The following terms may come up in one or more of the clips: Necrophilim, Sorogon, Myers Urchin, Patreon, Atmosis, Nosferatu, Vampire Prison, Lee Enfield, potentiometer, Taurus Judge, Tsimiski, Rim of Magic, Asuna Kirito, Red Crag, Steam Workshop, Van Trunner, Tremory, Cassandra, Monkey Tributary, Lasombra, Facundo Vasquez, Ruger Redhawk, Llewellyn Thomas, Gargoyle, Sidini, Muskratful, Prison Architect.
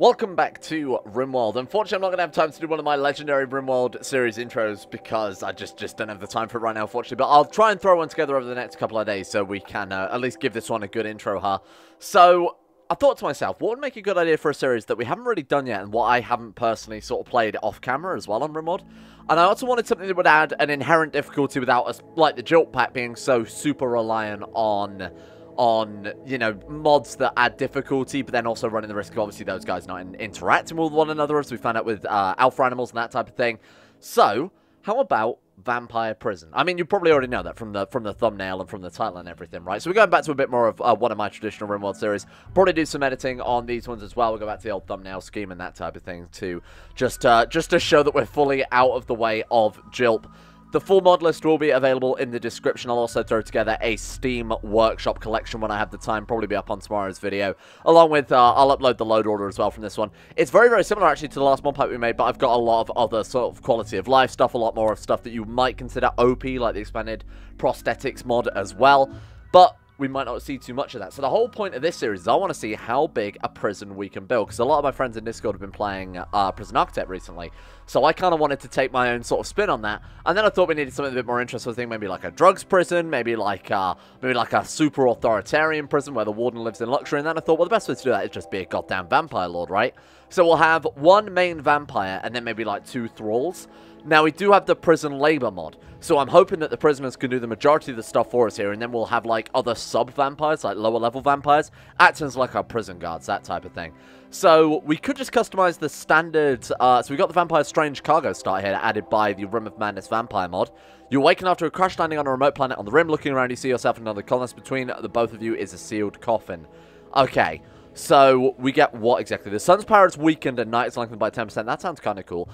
Welcome back to RimWorld. Unfortunately, I'm not going to have time to do one of my legendary RimWorld series intros because I just don't have the time for it right now, unfortunately. But I'll try and throw one together over the next couple of days so we can at least give this one a good intro, huh? So I thought to myself, what would make a good idea for a series that we haven't really done yet and what I haven't personally sort of played off-camera as well on RimWorld? And I also wanted something that would add an inherent difficulty without us, like the JILP pack, being so super reliant on, you know, mods that add difficulty, but then also running the risk of, obviously, those guys not interacting with one another, as we found out with alpha animals and that type of thing. So, how about Vampire Prison? I mean, you probably already know that from the thumbnail and from the title and everything, right? So we're going back to a bit more of one of my traditional RimWorld series. Probably do some editing on these ones as well. We'll go back to the old thumbnail scheme and that type of thing to just to show that we're fully out of the way of JILP. The full mod list will be available in the description. I'll also throw together a Steam Workshop collection when I have the time. Probably be up on tomorrow's video. Along with, I'll upload the load order as well from this one. It's very, very similar, actually, to the last mod pack we made, but I've got a lot of other sort of quality of life stuff, a lot more of stuff that you might consider OP, like the expanded prosthetics mod as well. But we might not see too much of that. So the whole point of this series is I want to see how big a prison we can build, because a lot of my friends in Discord have been playing Prison Architect recently, so I kind of wanted to take my own sort of spin on that. And then I thought we needed something a bit more interesting. I think maybe like a drugs prison, maybe like a super authoritarian prison where the warden lives in luxury. And then I thought, well, the best way to do that is just be a goddamn vampire lord, right? So we'll have one main vampire and then maybe like two thralls. Now, we do have the prison labor mod, so I'm hoping that the prisoners can do the majority of the stuff for us here, and then we'll have, like, other sub-vampires, like lower-level vampires, acting as, like, our prison guards, that type of thing. So we could just customize the standard, so we got the Vampire Strange Cargo Start here, added by the Rim of Madness Vampire mod. You awaken after a crash landing on a remote planet on the rim. Looking around, you see yourself and another colonist. Between the both of you is a sealed coffin. Okay. So we get what exactly? The sun's power is weakened and night is lengthened by 10%. That sounds kind of cool.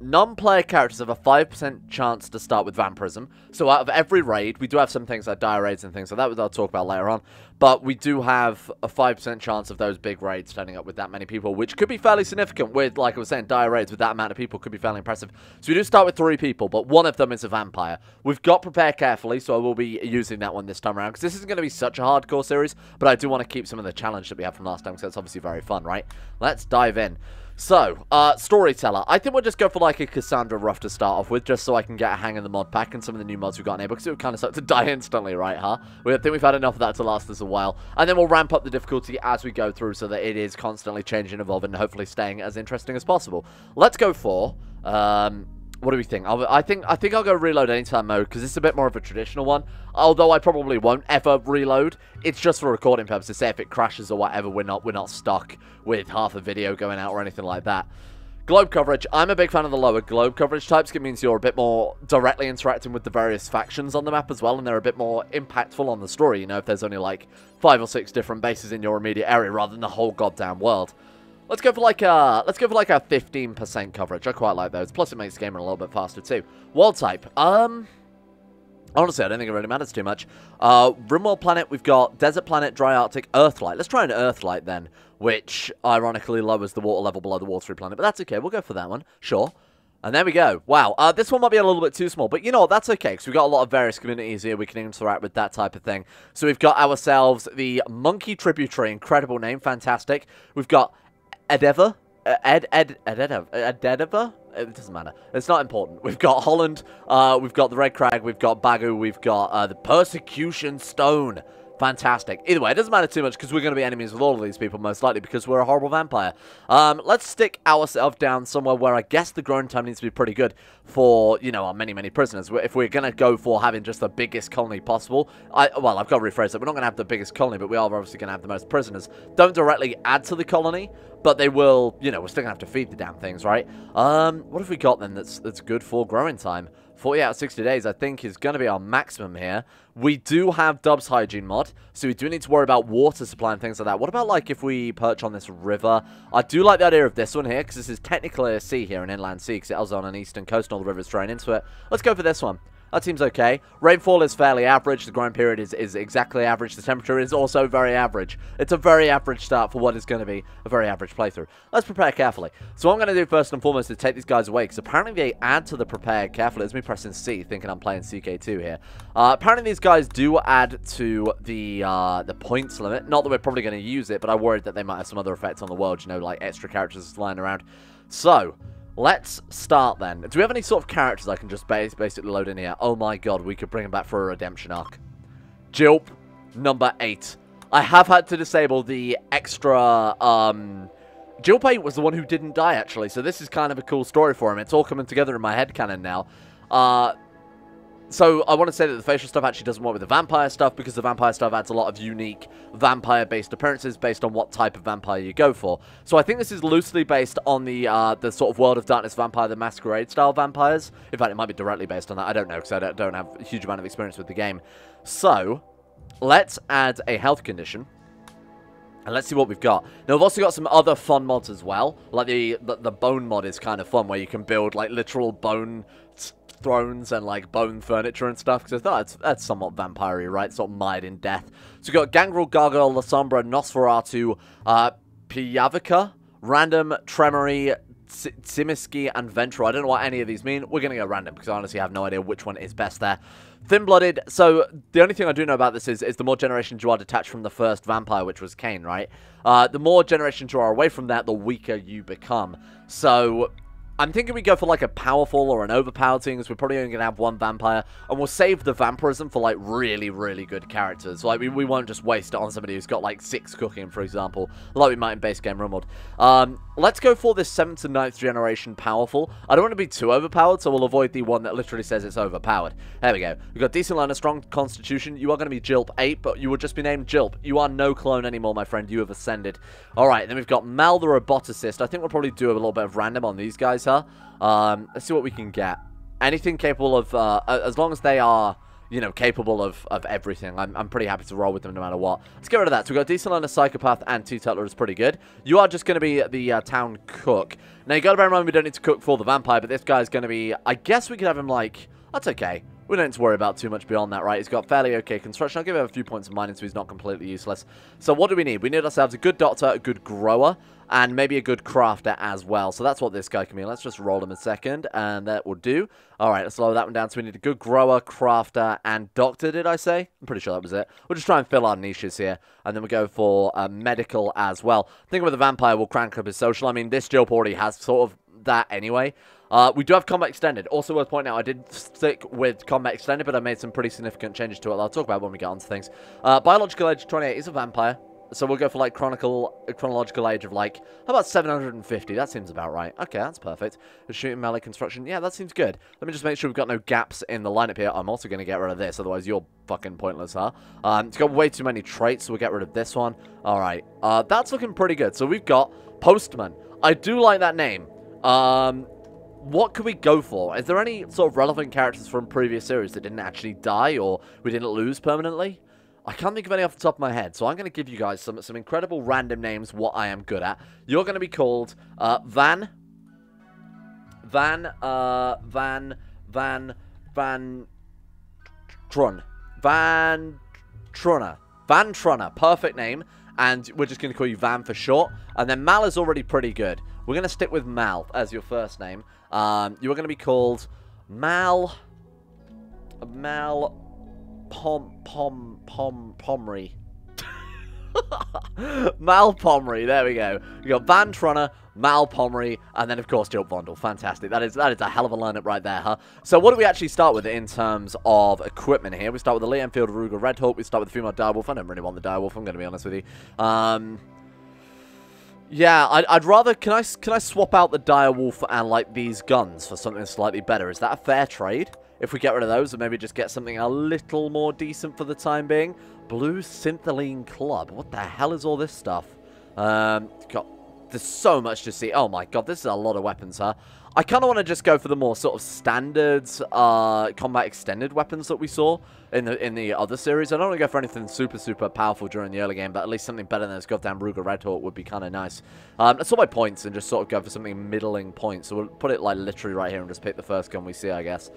Non-player characters have a 5% chance to start with vampirism. So out of every raid, we do have some things like dire raids and things like that, which I'll talk about later on. But we do have a 5% chance of those big raids turning up with that many people, which could be fairly significant. With, like I was saying, dire raids with that amount of people could be fairly impressive. So we do start with 3 people, but one of them is a vampire. We've got Prepare Carefully, so I will be using that one this time around, because this isn't going to be such a hardcore series, but I do want to keep some of the challenge that we had from last time, because that's obviously very fun, right? Let's dive in. So, Storyteller. I think we'll just go for, like, a Cassandra rough to start off with, just so I can get a hang of the mod pack and some of the new mods we've got in here, because it would kind of suck to die instantly, right, huh? I think we've had enough of that to last us a while. And then we'll ramp up the difficulty as we go through so that it is constantly changing, evolving, and hopefully staying as interesting as possible. Let's go for, what do we think? I think I'll go reload anytime mode, because it's a bit more of a traditional one. Although I probably won't ever reload. It's just for recording purposes. Say if it crashes or whatever, we're not stuck with half a video going out or anything like that. Globe coverage. I'm a big fan of the lower globe coverage types. It means you're a bit more directly interacting with the various factions on the map as well, and they're a bit more impactful on the story. You know, if there's only like 5 or 6 different bases in your immediate area rather than the whole goddamn world. Let's go for like a 15% coverage. I quite like those. Plus, it makes gaming a little bit faster too. World type. Honestly, I don't think it really matters too much. RimWorld planet. We've got desert planet, dry Arctic, Earthlight. Let's try an Earthlight then, which ironically lowers the water level below the watery planet. But that's okay. We'll go for that one. Sure. And there we go. Wow. This one might be a little bit too small, but you know what? That's okay, because we've got a lot of various communities here. We can interact with that type of thing. So we've got ourselves the Monkey Tributary. Incredible name. Fantastic. We've got Edeva? Edeva? It doesn't matter. It's not important. We've got Holland, we've got the Red Crag, we've got Bagu, we've got the Persecution Stone. Fantastic. Either way, it doesn't matter too much, because we're going to be enemies with all of these people, most likely, because we're a horrible vampire. Let's stick ourselves down somewhere where I guess the growing time needs to be pretty good for, you know, our many, many prisoners. If we're going to go for having just the biggest colony possible, well, I've got to rephrase that. We're not going to have the biggest colony, but we are obviously going to have the most prisoners. Don't directly add to the colony, but they will, you know, we're still going to have to feed the damn things, right? What have we got then that's good for growing time? 40 out of 60 days, I think, is going to be our maximum here. We do have Dub's Hygiene mod, so we do need to worry about water supply and things like that. What about, like, if we perch on this river? I do like the idea of this one here, because this is technically a sea here, an inland sea, because it was on an eastern coast and all the rivers drain into it. Let's go for this one. That seems okay. Rainfall is fairly average. The growing period is exactly average. The temperature is also very average. It's a very average start for what is going to be a very average playthrough. Let's prepare carefully. So what I'm going to do first and foremost is take these guys away, because apparently they add to the prepare carefully. It's me pressing C, thinking I'm playing CK2 here. Apparently these guys do add to the points limit. Not that we're probably going to use it, but I worried that they might have some other effects on the world, you know, like extra characters lying around. So, let's start then. Do we have any sort of characters I can just basically load in here? Oh my god, we could bring him back for a redemption arc. JILP, number 8. I have had to disable the extra, JILP 8 was the one who didn't die, actually, so this is kind of a cool story for him. It's all coming together in my headcanon now. So I want to say that the facial stuff actually doesn't work with the vampire stuff, because the vampire stuff adds a lot of unique vampire-based appearances based on what type of vampire you go for. So I think this is loosely based on the sort of World of Darkness vampire, the masquerade-style vampires. In fact, it might be directly based on that. I don't know, because I don't have a huge amount of experience with the game. So let's add a health condition. And let's see what we've got. Now, we've also got some other fun mods as well. Like the bone mod is kind of fun, where you can build, like, literal bone thrones and like bone furniture and stuff, because I thought that's somewhat vampire-y, right? Sort of mired in death. So we've got Gangrel, Gargoyle, Lasombra, Nosferatu, Piavica, Random, Tremory, Tsimiski, and Ventrue. I don't know what any of these mean. We're going to go random, because I honestly have no idea which one is best there. Thin-blooded. So the only thing I do know about this is the more generations you are detached from the first vampire, which was Cain, right? The more generations you are away from that, the weaker you become. So I'm thinking we go for, like, a powerful or an overpowered thing, because we're probably only going to have one vampire, and we'll save the vampirism for, like, really, really good characters. Like, we won't just waste it on somebody who's got, like, 6 cooking, for example, like we might in base game RimWorld. Let's go for this 7th to 9th generation powerful. I don't want to be too overpowered, so we'll avoid the one that literally says it's overpowered. There we go. We've got decent line, a strong constitution. You are going to be JILP 8, but you will just be named JILP. You are no clone anymore, my friend. You have ascended. All right, then we've got Mal the Roboticist. I think we'll probably do a little bit of random on these guys. Let's see what we can get. Anything capable of, as long as they are, you know, capable of everything. I'm pretty happy to roll with them no matter what. Let's get rid of that. So we've got Diesel and a Psychopath, and T-Tutler is pretty good. You are just going to be the town cook. Now, you got to bear in mind we don't need to cook for the vampire, but this guy's going to be, I guess we could have him like, that's okay. We don't need to worry about too much beyond that, right? He's got fairly okay construction. I'll give him a few points of mining so he's not completely useless. So what do we need? We need ourselves a good doctor, a good grower, and maybe a good crafter as well. So that's what this guy can be. Let's just roll him a second, and that will do. All right, let's lower that one down. So we need a good grower, crafter, and doctor, did I say? I'm pretty sure that was it. We'll just try and fill our niches here, and then we'll go for medical as well. I think with the vampire, we'll crank up his social. I mean, this JILP already has sort of that anyway. We do have Combat Extended. Also worth pointing out, I did stick with Combat Extended, but I made some pretty significant changes to it that I'll talk about when we get onto things. Biological Age 28 is a vampire, so we'll go for, like, chronological age of, like, how about 750? That seems about right. Okay, that's perfect. Shooting melee construction. Yeah, that seems good. Let me just make sure we've got no gaps in the lineup here. I'm also going to get rid of this, otherwise you're fucking pointless, huh? It's got way too many traits, so we'll get rid of this one. All right. That's looking pretty good. So we've got Postman. I do like that name. What could we go for? Is there any sort of relevant characters from previous series that didn't actually die or we didn't lose permanently? I can't think of any off the top of my head, so I'm going to give you guys some incredible random names, what I am good at. You're going to be called Van Trunner. Van Trunner, perfect name, and we're just going to call you Van for short. And then Mal is already pretty good. We're going to stick with Mal as your first name. You are going to be called Mal Pomery. Mal Pomery, there we go. You got Van Trunner, Mal Pomery, and then, of course, JILP Vondel. Fantastic. That is a hell of a lineup right there, huh? So what do we actually start with in terms of equipment here? We start with the Lee Enfield, Ruger Redhawk. We start with the female direwolf. I don't really want the direwolf, I'm going to be honest with you. Yeah, I'd rather, can I swap out the direwolf and, like, these guns for something slightly better? Is that a fair trade? If we get rid of those and maybe just get something a little more decent for the time being. Blue Synthaline Club. What the hell is all this stuff? God, there's so much to see. Oh my god, this is a lot of weapons, huh? I kind of want to just go for the more sort of standards combat extended weapons that we saw in the other series. I don't want to go for anything super, super powerful during the early game, but at least something better than this goddamn Ruger Redhawk would be kind of nice. Let's all my points and just sort of go for something middling points. So we'll put it, like, literally right here and just pick the first gun we see, I guess.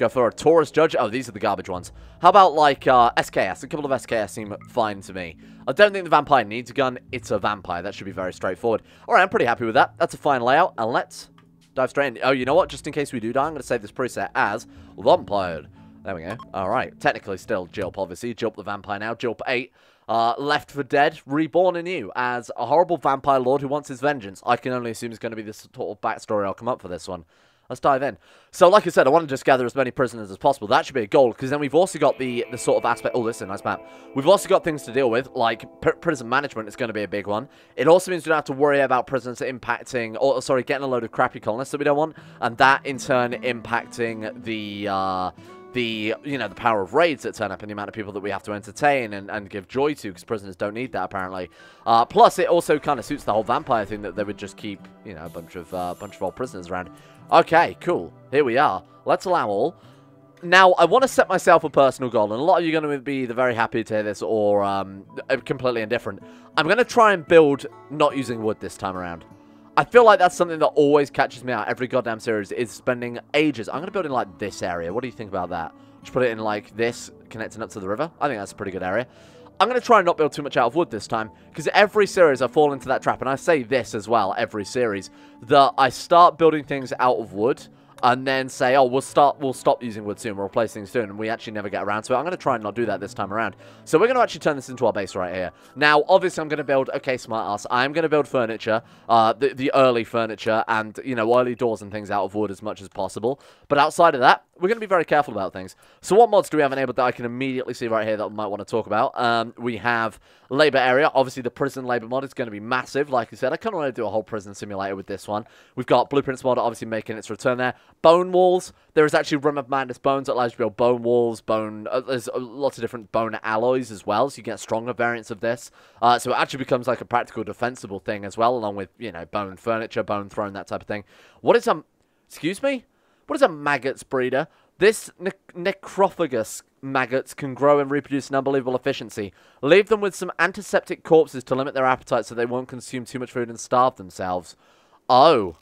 Go for a Taurus Judge. Oh, these are the garbage ones. How about, like, SKS? A couple of SKS seem fine to me. I don't think the Vampire needs a gun. It's a Vampire. That should be very straightforward. All right, I'm pretty happy with that. That's a fine layout. And let's dive straight in. Oh, you know what? Just in case we do die, I'm going to save this preset as Vampire. There we go. All right. Technically still JILP, obviously. JILP the Vampire now. JILP 8. Left for Dead, reborn anew as a horrible vampire lord who wants his vengeance. I can only assume it's going to be this sort of backstory I'll come up for this one. Let's dive in. So, like I said, I want to just gather as many prisoners as possible. That should be a goal, because then we've also got the sort of aspect... Oh, this is a nice map. We've also got things to deal with, like prison management is going to be a big one. It also means we don't have to worry about prisoners impacting... Or, sorry, getting a load of crappy colonists that we don't want, and that, in turn, impacting the power of raids that turn up and the amount of people that we have to entertain and give joy to, because prisoners don't need that, apparently. Plus, it also kind of suits the whole vampire thing that they would just keep, you know, a bunch of old prisoners around. Okay, cool. Here we are. Let's allow all. Now, I want to set myself a personal goal, and a lot of you are going to be either very happy to hear this or completely indifferent. I'm going to try and build not using wood this time around. I feel like that's something that always catches me out every goddamn series, is spending ages. I'm going to build in, like, this area. What do you think about that? Just put it in, like, this, connecting up to the river. I think that's a pretty good area. I'm going to try and not build too much out of wood this time, because every series I fall into that trap, and I say this as well, every series, that I start building things out of wood, and then say, oh, we'll stop using wood soon, we'll replace things soon, and we actually never get around to it. I'm going to try and not do that this time around. So we're going to actually turn this into our base right here. Now, obviously, I'm going to build, okay, smart ass, I'm going to build furniture, the early furniture and, you know, early doors and things out of wood as much as possible. But outside of that, we're going to be very careful about things. So what mods do we have enabled that I can immediately see right here that I might want to talk about? We have labor area. Obviously, the prison labor mod is going to be massive. Like I said, I kind of want to do a whole prison simulator with this one. We've got blueprints mod, obviously making its return there. Bone walls. There is actually Rim of Madness bones that allows you to build bone walls, bone... there's lots of different bone alloys as well, so you get stronger variants of this. So it actually becomes like a practical defensible thing as well, along with, you know, bone furniture, bone throne, that type of thing. What is a... Excuse me? What is a maggot's breeder? This necrophagus maggots can grow and reproduce in unbelievable efficiency. Leave them with some antiseptic corpses to limit their appetite so they won't consume too much food and starve themselves. Oh.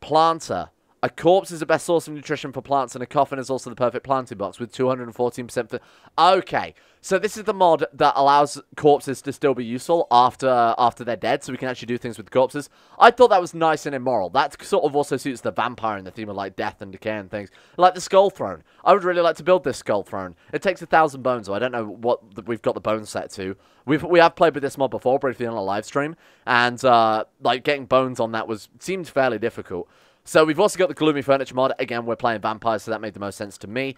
Planter. A corpse is the best source of nutrition for plants, and a coffin is also the perfect planting box with 214% for... Okay, so this is the mod that allows corpses to still be useful after they're dead, so we can actually do things with corpses. I thought that was nice and immoral. That sort of also suits the vampire and the theme of, like, death and decay and things. Like the skull throne. I would really like to build this skull throne. It takes 1,000 bones, so I don't know what we've got the bone set to. We have played with this mod before, briefly on a live stream, and, like, getting bones on that seemed fairly difficult. So we've also got the gloomy furniture mod. Again, we're playing vampires, so that made the most sense to me.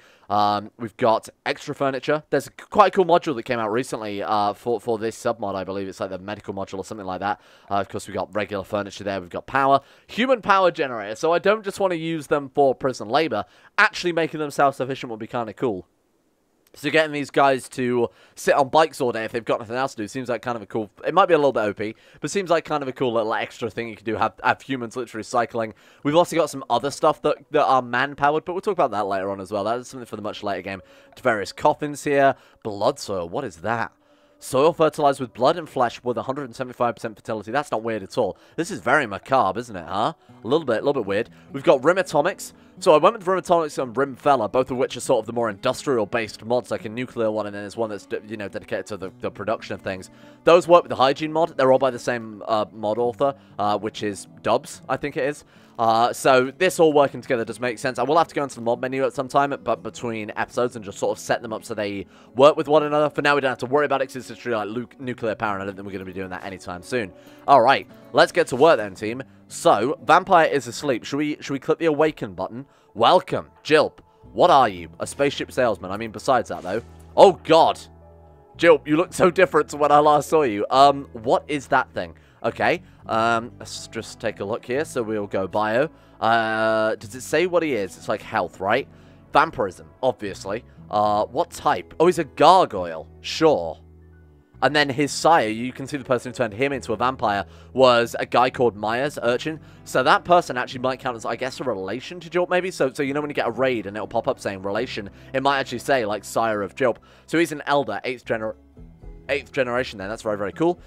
We've got extra furniture. There's a quite a cool module that came out recently for this submod, I believe. It's like the medical module or something like that. Of course, we've got regular furniture there. We've got power. Human power generator. So I don't just want to use them for prison labor. Actually making them self-sufficient would be kind of cool. So getting these guys to sit on bikes all day if they've got nothing else to do seems like kind of a cool... It might be a little bit OP, but seems like kind of a cool little extra thing you can do, have humans literally cycling. We've also got some other stuff that are man-powered, but we'll talk about that later on as well. That is something for the much later game. Various coffins here. Blood soil. What is that? Soil fertilized with blood and flesh with 175% fertility. That's not weird at all. This is very macabre, isn't it, huh? A little bit weird. We've got Rimatomics. So I went with Rimatomics and Rimfella, both of which are sort of the more industrial-based mods, like a nuclear one, and then there's one that's, you know, dedicated to the production of things. Those work with the hygiene mod. They're all by the same mod author, which is Dub's, I think it is. So this all working together does make sense. I will have to go into the mod menu at some time, but between episodes, and just sort of set them up so they work with one another. For now, we don't have to worry about it, because it's really like nuclear power, and I don't think we're going to be doing that anytime soon. All right, let's get to work then, team. So, Vampire is asleep. Should we click the Awaken button? Welcome, JILP. What are you? A spaceship salesman. I mean, besides that, though. Oh, God. JILP, you look so different to when I last saw you. What is that thing? Okay. Let's just take a look here. So, we'll go bio. Does it say what he is? It's like health, right? Vampirism, obviously. What type? Oh, he's a gargoyle. Sure. And then his sire, you can see the person who turned him into a vampire, was a guy called Myers, Urchin. So that person actually might count as, I guess, a relation to JILP, maybe? So you know when you get a raid and it'll pop up saying relation, it might actually say, like, sire of JILP. So he's an elder, eighth generation there. That's very, very cool.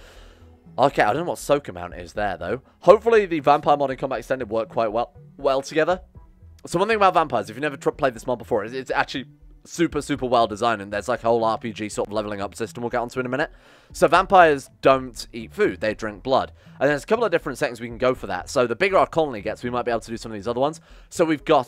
Okay, I don't know what soak amount is there, though. Hopefully the Vampire mod and Combat Extended work quite well together. So one thing about vampires, if you've never played this mod before, is it's actually super, super well designed, and there's like a whole RPG sort of leveling up system we'll get onto in a minute. So vampires don't eat food, they drink blood. And there's a couple of different settings we can go for that. So the bigger our colony gets, we might be able to do some of these other ones. So we've got,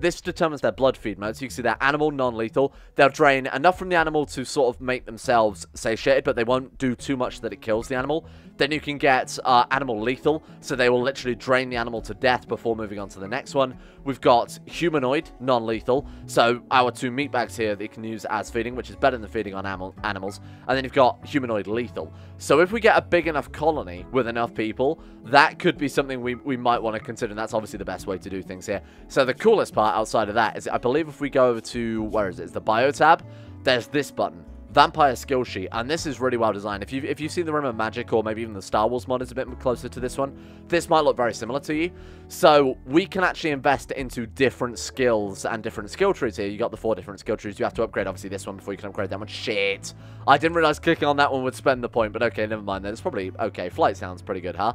this determines their blood feed mode. So you can see they're animal, non-lethal. They'll drain enough from the animal to sort of make themselves satiated, but they won't do too much that it kills the animal. Then you can get animal lethal, so they will literally drain the animal to death before moving on to the next one. We've got humanoid, non-lethal. So our two meat bags here that you can use as feeding, which is better than feeding on animals. And then you've got humanoid lethal. So if we get a big enough colony with enough people, that could be something we might want to consider, and that's obviously the best way to do things here. So the coolest part outside of that is, I believe if we go over to, where is it? It's the bio tab. There's this button, Vampire Skill Sheet, and this is really well designed. If you've seen the Rim of Magic, or maybe even the Star Wars mod is a bit closer to this one, this might look very similar to you. So we can actually invest into different skills and different skill trees here. You got the 4 different skill trees. You have to upgrade, obviously, this one before you can upgrade that one. Shit! I didn't realize clicking on that one would spend the point, but okay, never mind then. It's probably okay. Flight sounds pretty good, huh?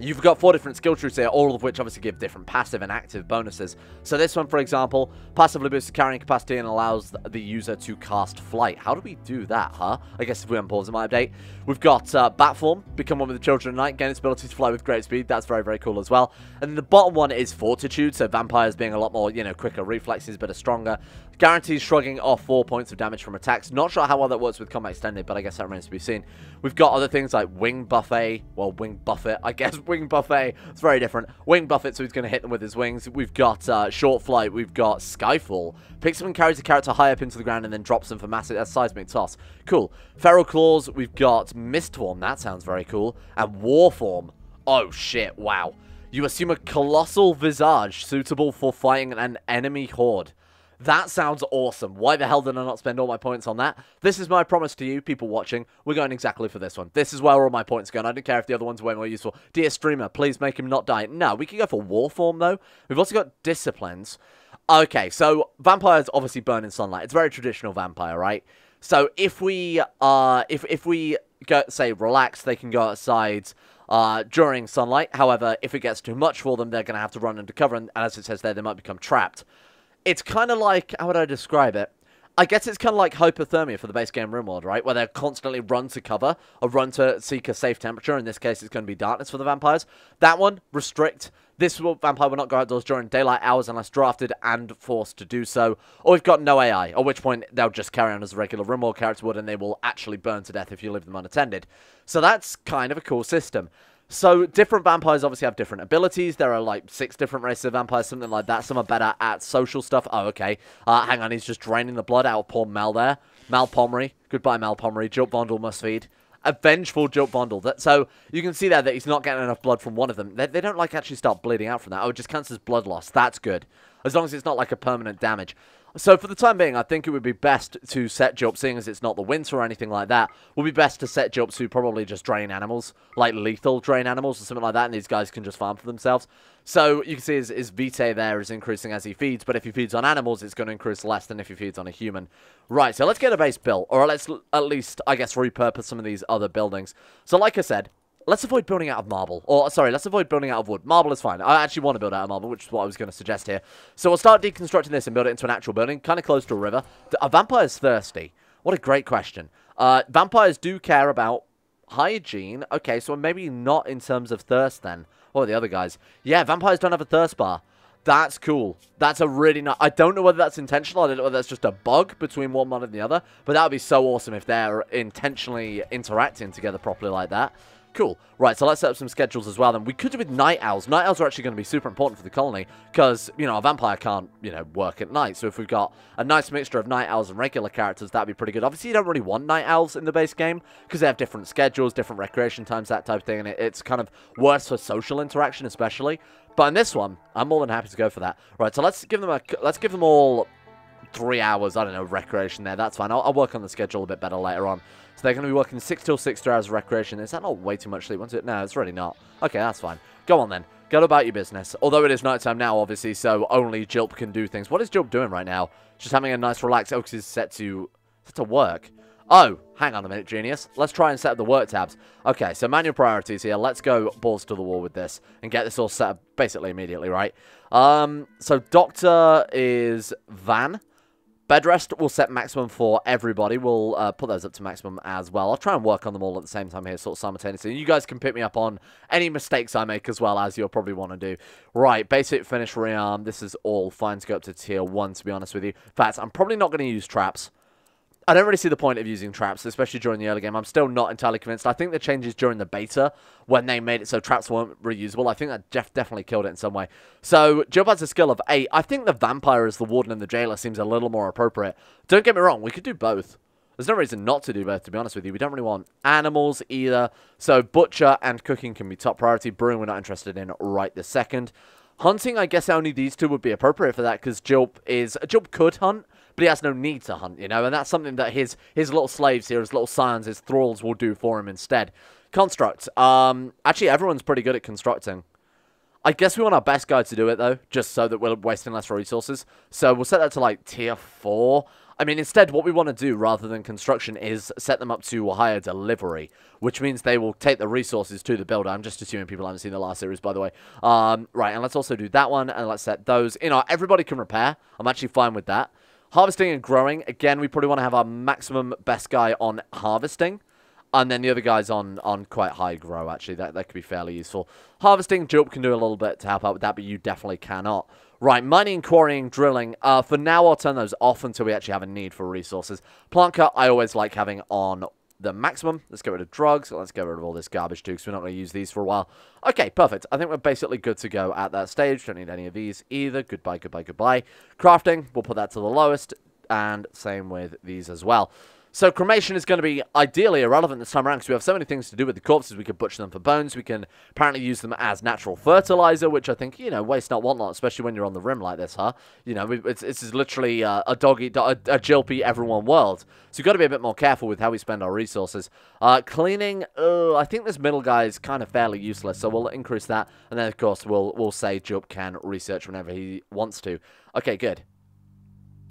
You've got 4 different skill trees here, all of which obviously give different passive and active bonuses. So this one, for example, passively boosts the carrying capacity and allows the user to cast flight. How do we do that, huh? I guess if we unpause it, might update. We've got bat form, become one with the children of night, gain its ability to fly with great speed. That's very, very cool as well. And the bottom one is fortitude, so vampires being a lot more, you know, quicker reflexes, but are stronger. Guarantees shrugging off 4 points of damage from attacks. Not sure how well that works with Combat Extended, but I guess that remains to be seen. We've got other things like wing buffet, well, wing buffet, I guess. Wing buffet, it's very different. Wing buffet, so he's going to hit them with his wings. We've got short flight. We've got skyfall. Picks up and carries a character high up into the ground and then drops them for massive seismic toss. Cool. Feral claws. We've got mistform. That sounds very cool. And warform. Oh shit! Wow. You assume a colossal visage suitable for fighting an enemy horde. That sounds awesome. Why the hell did I not spend all my points on that? This is my promise to you, people watching. We're going exactly for this one. This is where all my points are going. I don't care if the other one's are way more useful. Dear streamer, please make him not die. No, we can go for war form, though. We've also got disciplines. Okay, so vampires obviously burn in sunlight. It's a very traditional vampire, right? So if we go, say, relax, they can go outside during sunlight. However, if it gets too much for them, they're going to have to run under cover. And as it says there, they might become trapped. It's kind of like, how would I describe it? I guess it's kind of like hypothermia for the base game RimWorld, right? Where they'll constantly run to cover or run to seek a safe temperature. In this case, it's going to be darkness for the vampires. That one, restrict. This vampire will not go outdoors during daylight hours unless drafted and forced to do so. Or we've got no AI, at which point they'll just carry on as a regular RimWorld character would, and they will actually burn to death if you leave them unattended. So that's kind of a cool system. So, different vampires obviously have different abilities. There are, like, 6 different races of vampires, something like that. Some are better at social stuff. Oh, okay. Hang on, he's just draining the blood out of poor Mal there. Mal Pomery. Goodbye, Mal Pomery. JILP Vondel must feed. A vengeful JILP Vondel. So, you can see there that he's not getting enough blood from one of them. They don't, like, actually start bleeding out from that. Oh, it just cancels blood loss. That's good. As long as it's not, like, a permanent damage. So, for the time being, I think it would be best to set JILP, seeing as it's not the winter or anything like that, would be best to set JILPs who probably just drain animals, like lethal drain animals or something like that, and these guys can just farm for themselves. So, you can see his Vitae there is increasing as he feeds, but if he feeds on animals, it's going to increase less than if he feeds on a human. Right, so let's get a base built, or let's at least, I guess, repurpose some of these other buildings. So, like I said, let's avoid building out of marble. Or, sorry, let's avoid building out of wood. Marble is fine. I actually want to build out of marble, which is what I was going to suggest here. So we'll start deconstructing this and build it into an actual building, kind of close to a river. Are vampires thirsty? What a great question. Vampires do care about hygiene. Okay, so maybe not in terms of thirst then. What are the other guys? Yeah, vampires don't have a thirst bar. That's cool. That's a really nice... I don't know whether that's intentional. I don't know whether that's just a bug between one mod and the other. But that would be so awesome if they're intentionally interacting together properly like that. Cool. Right, so let's set up some schedules as well, then. We could do with night owls. Night owls are actually going to be super important for the colony because, you know, a vampire can't, you know, work at night. So if we've got a nice mixture of night owls and regular characters, that'd be pretty good. Obviously, you don't really want night owls in the base game because they have different schedules, different recreation times, that type of thing, and it's kind of worse for social interaction especially. But in this one, I'm more than happy to go for that. Right, so let's give them all 3 hours, I don't know, recreation there. That's fine. I'll work on the schedule a bit better later on. So they're going to be working 6 till 6, 3 hours of recreation. Is that not way too much sleep? No, it's really not. Okay, that's fine. Go on then. Go about your business. Although it is nighttime now, obviously, so only JILP can do things. What is JILP doing right now? Just having a nice relax. Oh, because he's set to work. Oh, hang on a minute, genius. Let's try and set up the work tabs. Okay, so manual priorities here. Let's go balls to the wall with this and get this all set up basically immediately, right? So doctor is Van. Bed rest will set maximum for everybody. We'll put those up to maximum as well. I'll try and work on them all at the same time here, sort of simultaneously. And you guys can pick me up on any mistakes I make as well, as you'll probably want to do. Right, basic finish rearm. This is all fine to go up to tier 1, to be honest with you. In fact, I'm probably not going to use traps. I don't really see the point of using traps, especially during the early game. I'm still not entirely convinced. I think the changes during the beta, when they made it so traps weren't reusable, I think that Jeff definitely killed it in some way. So, Jilp has a skill of 8. I think the vampire as the warden and the jailer seems a little more appropriate. Don't get me wrong, we could do both. There's no reason not to do both, to be honest with you. We don't really want animals either. So, butcher and cooking can be top priority. Brewing we're not interested in right this second. Hunting, I guess only these two would be appropriate for that, because Jilp could hunt. But he has no need to hunt, you know, and that's something that his little slaves here, his little scions, his thralls will do for him instead. Construct. Actually, everyone's pretty good at constructing. I guess we want our best guy to do it, though, just so that we're wasting less resources. So we'll set that to, like, tier 4. I mean, instead, what we want to do, rather than construction, is set them up to higher delivery, which means they will take the resources to the builder. I'm just assuming people haven't seen the last series, by the way. Right, and let's also do that one, and let's set those. You know, everybody can repair. I'm actually fine with that. Harvesting and growing, again, we probably want to have our maximum best guy on harvesting. And then the other guy's on quite high grow, actually. That could be fairly useful. Harvesting, Jilp can do a little bit to help out with that, but you definitely cannot. Right, mining, quarrying, drilling. For now, I'll turn those off until we actually have a need for resources. Plant cut, I always like having on the maximum. Let's get rid of drugs. Let's get rid of all this garbage, too, because we're not going to use these for a while. Okay, perfect. I think we're basically good to go at that stage. Don't need any of these either. Goodbye, goodbye, goodbye. Crafting, we'll put that to the lowest, and same with these as well. So cremation is going to be ideally irrelevant this time around because we have so many things to do with the corpses. We can butcher them for bones. We can apparently use them as natural fertilizer, which I think, you know, waste not, want not, especially when you're on the rim like this, huh? You know, this is literally a Jilpy everyone world. So you've got to be a bit more careful with how we spend our resources. Cleaning, I think this middle guy is kind of fairly useless, so we'll increase that. And then, of course, we'll say Jilp can research whenever he wants to. Okay, good.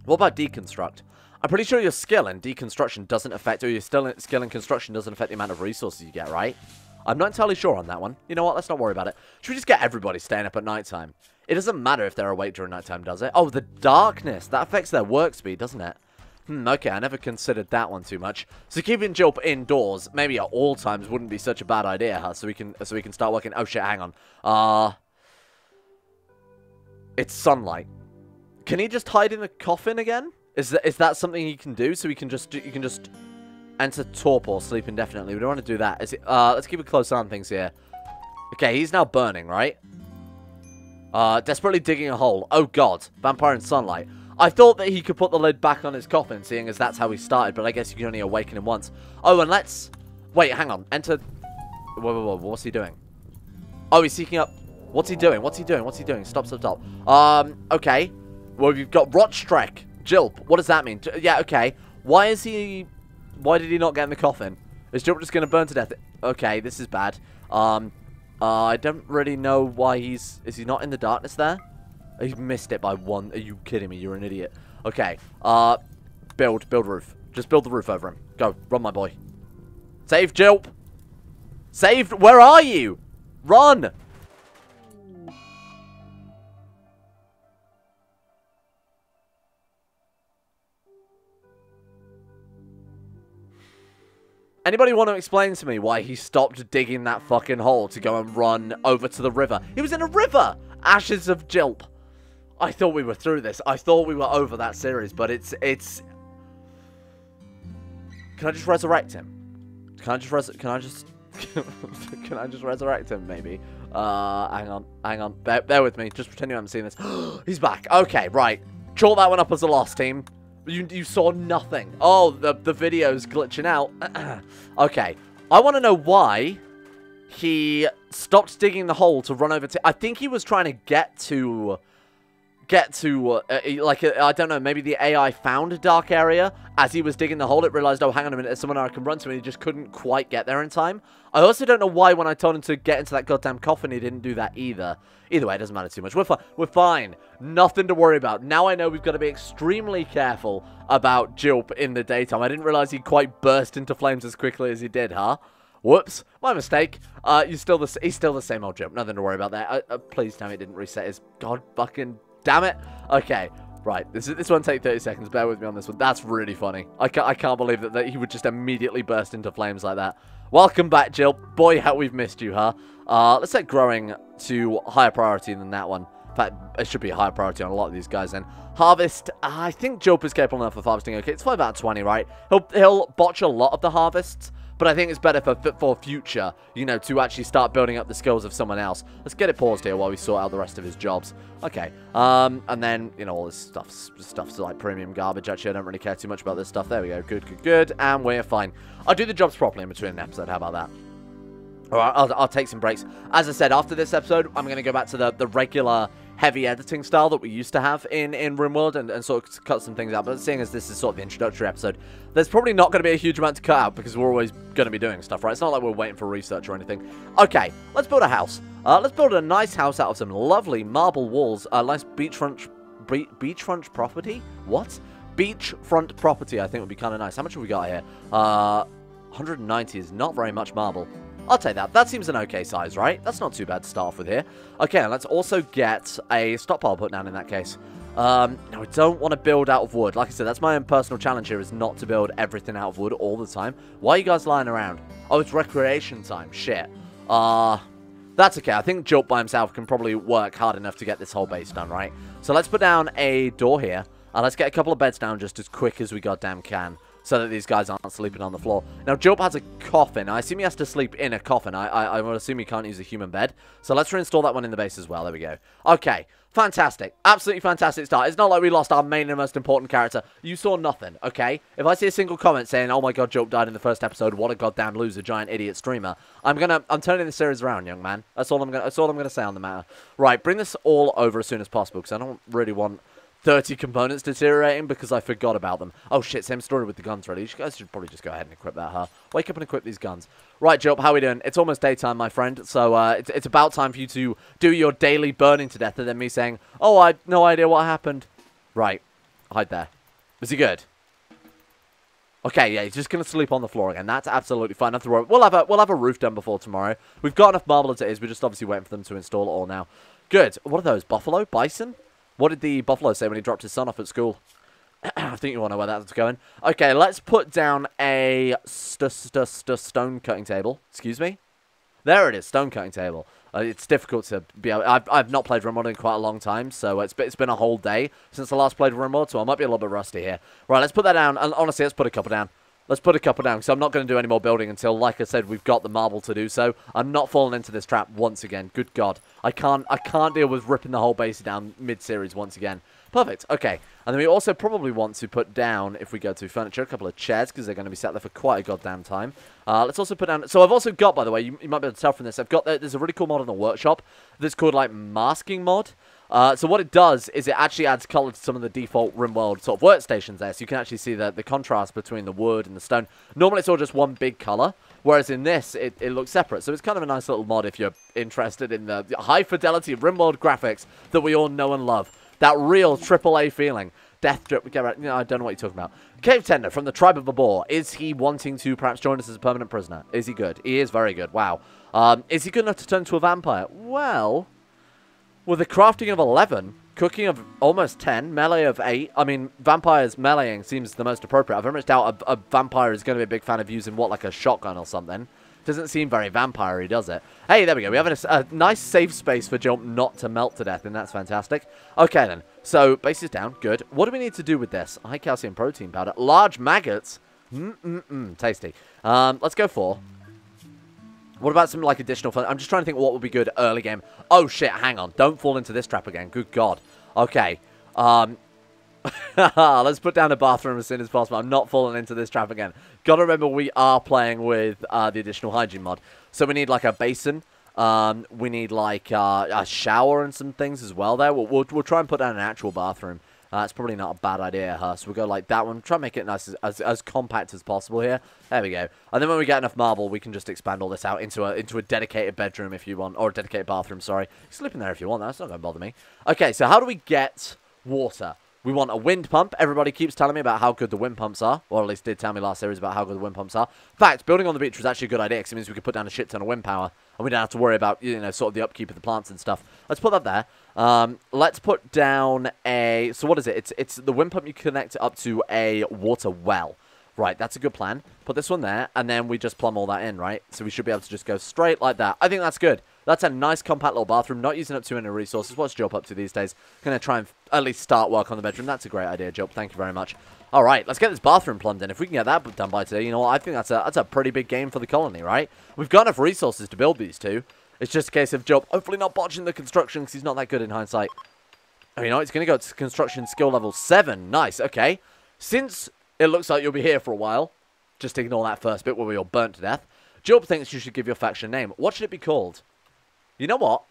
What about deconstruct? I'm pretty sure your skill in deconstruction doesn't affect, or your skill in construction doesn't affect the amount of resources you get, right? I'm not entirely sure on that one. You know what? Let's not worry about it. Should we just get everybody staying up at nighttime? It doesn't matter if they're awake during nighttime, does it? Oh, the darkness. That affects their work speed, doesn't it? Okay, I never considered that one too much. So keeping Jilp indoors, maybe at all times, wouldn't be such a bad idea, huh? So we can start working. Oh, shit, hang on. It's sunlight. Can he just hide in the coffin again? Is that something you can do? So you can just enter torpor, sleep indefinitely. We don't want to do that. Let's keep a close eye on things here. Okay, he's now burning, right? Desperately digging a hole. Oh god, vampire in sunlight. I thought that he could put the lid back on his coffin, seeing as that's how he started. But I guess you can only awaken him once. Oh, and let's wait. Hang on. Enter. Whoa! What's he doing? Oh, he's seeking up. What's he doing? Stop. Okay. Well, we've got Rotstrek. Jilp, what does that mean? Yeah, okay. Why did he not get in the coffin? Is Jilp just going to burn to death? Okay, this is bad. I don't really know why is he not in the darkness there? He missed it by one. Are you kidding me? You're an idiot. Okay, build roof. Just build the roof over him. Go, run my boy. Save Jilp. Saved, where are you? Run. Anybody want to explain to me why he stopped digging that fucking hole to go and run over to the river? He was in a river! Ashes of Jilp. I thought we were through this. I thought we were over that series, but it's... Can I just resurrect him? Can I just resurrect him, maybe? Hang on. Bear with me. Just pretend you haven't seen this. He's back. Okay, right. Chalk that one up as a loss, team. You saw nothing. Oh, the video's glitching out. Okay. I want to know why he stopped digging the hole to run over to... I think he was trying to get to... get to, like, I don't know, maybe the AI found a dark area. As he was digging the hole, it realized, oh, hang on a minute, there's someone I can run to, and he just couldn't quite get there in time. I also don't know why when I told him to get into that goddamn coffin, he didn't do that either. Either way, it doesn't matter too much. We're fine. We're fine. Nothing to worry about. Now I know we've got to be extremely careful about JILP in the daytime. I didn't realize he quite burst into flames as quickly as he did, huh? Whoops, my mistake. He's still the same old JILP. Nothing to worry about there. Please tell me it didn't reset his... God fucking damn it. Okay, right. This one take 30 seconds. Bear with me on this one. That's really funny. I can't believe that he would just immediately burst into flames like that. Welcome back, JILP. Boy, how we've missed you, huh? Let's set growing to higher priority than that one. In fact, it should be a higher priority on a lot of these guys then. Harvest, I think JILP is capable enough of harvesting. Okay, it's 5 out of 20, right? He'll botch a lot of the harvests. But I think it's better for future, you know, to actually start building up the skills of someone else. Let's get it paused here while we sort out the rest of his jobs. Okay, and then, you know, all this stuff's like premium garbage. Actually, I don't really care too much about this stuff. There we go, good, good, good, and we're fine. I'll do the jobs properly in between an episode, how about that? All right, I'll take some breaks. As I said, after this episode, I'm going to go back to the regular heavy editing style that we used to have in RimWorld and sort of cut some things out. But seeing as this is sort of the introductory episode, there's probably not going to be a huge amount to cut out because we're always going to be doing stuff, right? It's not like we're waiting for research or anything. Okay, let's build a house. Let's build a nice house out of some lovely marble walls. A nice beachfront property? What? Beachfront property, I think, would be kind of nice. How much have we got here? 190 is not very much marble. I'll take that. That seems an okay size, right? That's not too bad to start off with here. Okay, and let's also get a stockpile put down in that case. Now, I don't want to build out of wood. Like I said, that's my own personal challenge here, is not to build everything out of wood all the time. Why are you guys lying around? Oh, it's recreation time. Shit. That's okay. I think JILP by himself can probably work hard enough to get this whole base done, right? So let's put down a door here, and let's get a couple of beds down just as quick as we goddamn can, so that these guys aren't sleeping on the floor. Now, JILP has a coffin. I assume he has to sleep in a coffin. I would assume he can't use a human bed. So let's reinstall that one in the base as well. There we go. Okay. Fantastic. Absolutely fantastic start. It's not like we lost our main and most important character. You saw nothing, okay? If I see a single comment saying, oh my god, JILP died in the first episode, what a goddamn loser, giant idiot streamer, I'm turning the series around, young man. That's all I'm gonna say on the matter. Right, bring this all over as soon as possible, because I don't really want 30 components deteriorating because I forgot about them. Oh shit, same story with the guns, really. You guys should probably just go ahead and equip that, huh? Wake up and equip these guns. Right, JILP, how we doing? It's almost daytime, my friend, so it's about time for you to do your daily burning to death, and then me saying, oh, I had no idea what happened. Right, hide there. Was he good? Okay, yeah, he's just going to sleep on the floor again. That's absolutely fine. Nothing to worry. We'll have a roof done before tomorrow. We've got enough marble as it is. We're just obviously waiting for them to install it all now. Good. What are those, buffalo? Bison? What did the buffalo say when he dropped his son off at school? I think you want to know where that's going. Okay, let's put down a stone cutting table. Excuse me? There it is, stone cutting table. It's difficult to be able... I've not played RimWorld in quite a long time, so it's been a whole day since I last played RimWorld, so I might be a little bit rusty here. Right, let's put that down. And honestly, let's put a couple down. Let's put a couple down, because I'm not going to do any more building until, like I said, we've got the marble to do so. I'm not falling into this trap once again. Good God. I can't deal with ripping the whole base down mid-series once again. Perfect. Okay. And then we also probably want to put down, if we go to furniture, a couple of chairs, because they're going to be sat there for quite a goddamn time. Let's also put down... So I've also got, by the way, you might be able to tell from this, I've got... There's a really cool mod in the workshop that's called, like, masking mod. So what it does is it actually adds color to some of the default RimWorld sort of workstations there, so you can actually see the contrast between the wood and the stone. Normally it's all just one big color, whereas in this it looks separate. So it's kind of a nice little mod if you're interested in the high fidelity of RimWorld graphics that we all know and love. That real AAA feeling. Death Drip, no, I don't know what you're talking about. Cave Tender from the Tribe of the Boar. Is he wanting to perhaps join us as a permanent prisoner? Is he good? He is very good, wow. Is he good enough to turn into a vampire? Well... With the crafting of 11, cooking of almost 10, melee of 8, I mean, vampires meleeing seems the most appropriate. I very much doubt a vampire is going to be a big fan of using, what, like a shotgun or something. Doesn't seem very vampire-y, does it? Hey, there we go. We have a nice safe space for JILP not to melt to death, and that's fantastic. Okay, then. So, base is down. Good. What do we need to do with this? High calcium protein powder. Large maggots. Tasty. Let's go for... What about some, like, additional fun? I'm just trying to think what would be good early game. Oh, shit, hang on. Don't fall into this trap again. Good God. Okay. Let's put down a bathroom as soon as possible. I'm not falling into this trap again. Gotta remember we are playing with the additional hygiene mod. So we need, like, a basin. We need, like, a shower and some things as well there. We'll try and put down an actual bathroom. It's probably not a bad idea, huh? So we'll go like that one. Try and make it nice as compact as possible here. There we go. And then when we get enough marble, we can just expand all this out into a dedicated bedroom if you want. Or a dedicated bathroom, sorry. Slip in there if you want. That's not going to bother me. Okay, so how do we get water? We want a wind pump. Everybody keeps telling me about how good the wind pumps are. Or at least did tell me last series about how good the wind pumps are. In fact, building on the beach was actually a good idea because it means we could put down a shit ton of wind power. And we don't have to worry about, you know, sort of the upkeep of the plants and stuff. Let's put that there. Let's put down a... So what is it? It's the wind pump you connect up to a water well. Right, that's a good plan. Put this one there, and then we just plumb all that in, right? So we should be able to just go straight like that. I think that's good. That's a nice compact little bathroom. Not using up too many resources. What's JILP up to these days? Going to try and at least start work on the bedroom. That's a great idea, JILP. Thank you very much. All right, let's get this bathroom plumbed in. If we can get that done by today, you know what? I think that's a pretty big game for the colony, right? We've got enough resources to build these two. It's just a case of JILP hopefully not botching the construction because he's not that good in hindsight. Oh, you know, it's going to go to construction skill level 7. Nice, okay. Since it looks like you'll be here for a while, just ignore that first bit where we all burnt to death. JILP thinks you should give your faction a name. What should it be called? You know what?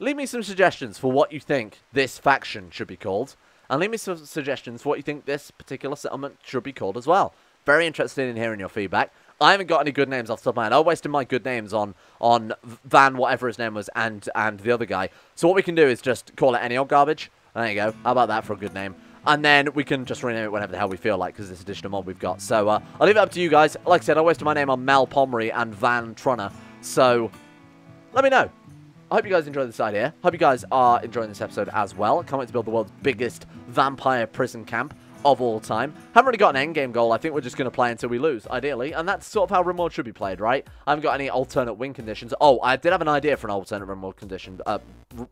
Leave me some suggestions for what you think this faction should be called. And leave me some suggestions for what you think this particular settlement should be called as well. Very interested in hearing your feedback. I haven't got any good names off the top of my head. I wasted my good names on Van, whatever his name was, and the other guy. So what we can do is just call it any old garbage. There you go. How about that for a good name? And then we can just rename it whenever the hell we feel like, because this additional mod we've got. So I'll leave it up to you guys. Like I said, I wasted my name on Mal Pomery and Van Trunner. So let me know. I hope you guys enjoyed this idea. Hope you guys are enjoying this episode as well. Can't wait to build the world's biggest vampire prison camp of all time. Haven't really got an end game goal. I think we're just going to play until we lose, ideally. And that's sort of how RimWorld should be played, right? I haven't got any alternate win conditions. Oh, I did have an idea for an alternate RimWorld condition,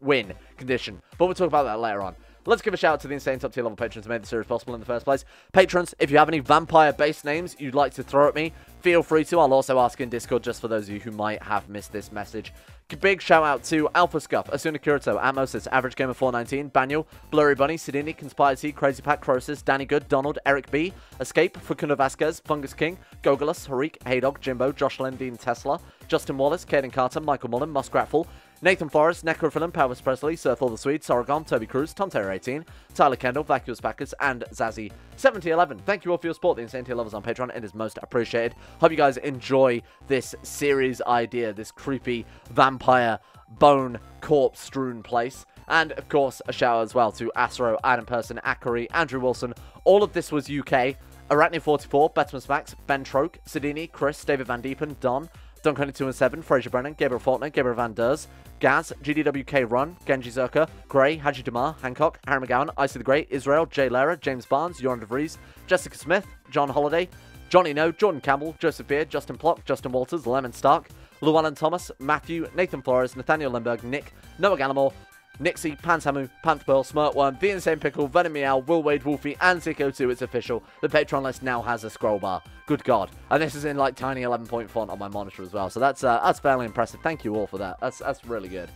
win condition. But we'll talk about that later on. Let's give a shout out to the insane top tier level patrons who made the series possible in the first place. Patrons, if you have any vampire-based names you'd like to throw at me, feel free to. I'll also ask in Discord just for those of you who might have missed this message. Big shout out to Alpha Scuff, Asuna Kirito, Atmosis, Average Gamer 419, Banyul, Blurry Bunny, Sidini, Conspire T, Crazy Pat, Croesus, Danny Good, Donald, Eric B, Escape, Facundo Vasquez, Fungus King, Gogolus, Harik, Haydog, Jimbo, Josh Lendine, Tesla, Justin Wallace, Caden Carter, Michael Mullen, Muskratful, Nathan Forrest, Necrophilim, Powers Presley, Sir Thor the Swede, Sorogon, Toby Cruz, Tom Terror 18, Tyler Kendall, Vacuous Packers, and Zazzy 7011. Thank you all for your support. The Insane Tier Levels on Patreon, it is most appreciated. Hope you guys enjoy this series idea, this creepy vampire bone corpse strewn place. And, of course, a shout out as well to Asro, Adam Person, Akari, Andrew Wilson. All of this was UK. Arachne44, Betterman Smacks, Ben Troke, Sidini, Chris, David Van Diepen, Don, Duncan217, Fraser Brennan, Gabriel Faulkner, Gabriel Van Ders, Gaz, GDWK Run, Genji Zerka, Gray, Haji Damar, Hancock, Harry McGowan, Icy the Great, Israel, Jay Lehrer, James Barnes, Yoran DeVries, Jessica Smith, John Holiday, Johnny No, Jordan Campbell, Joseph Beard, Justin Plock, Justin Walters, Lemon Stark, Llewellyn Thomas, Matthew, Nathan Flores, Nathaniel Lindbergh, Nick, Noah Gallimore, Nixie, Pansamu, Panthpearl, Smirtworm, The Insane Pickle, Venom Meow, Will Wade, Wolfie, and Zico2, it's official. The Patreon list now has a scroll bar. Good God. And this is in, like, tiny 11-point font on my monitor as well. So that's fairly impressive. Thank you all for that. That's really good.